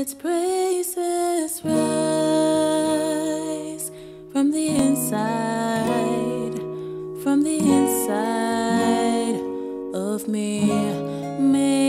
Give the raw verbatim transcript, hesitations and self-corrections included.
its praises rise from the inside, from the inside of me. May